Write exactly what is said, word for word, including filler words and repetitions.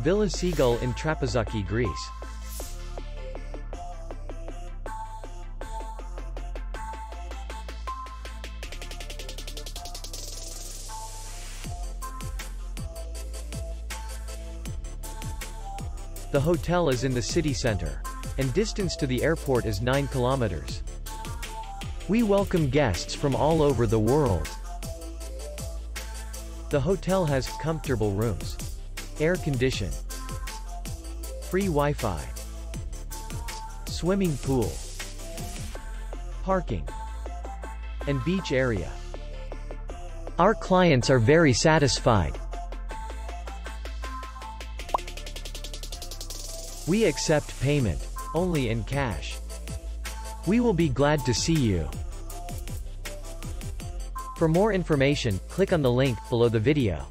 Villa Seagull in Trapezaki, Greece. The hotel is in the city center, and distance to the airport is nine kilometers. We welcome guests from all over the world. The hotel has comfortable rooms, air condition, free Wi-Fi, swimming pool, parking, and beach area. Our clients are very satisfied. We accept payment only in cash. We will be glad to see you. For more information, click on the link below the video.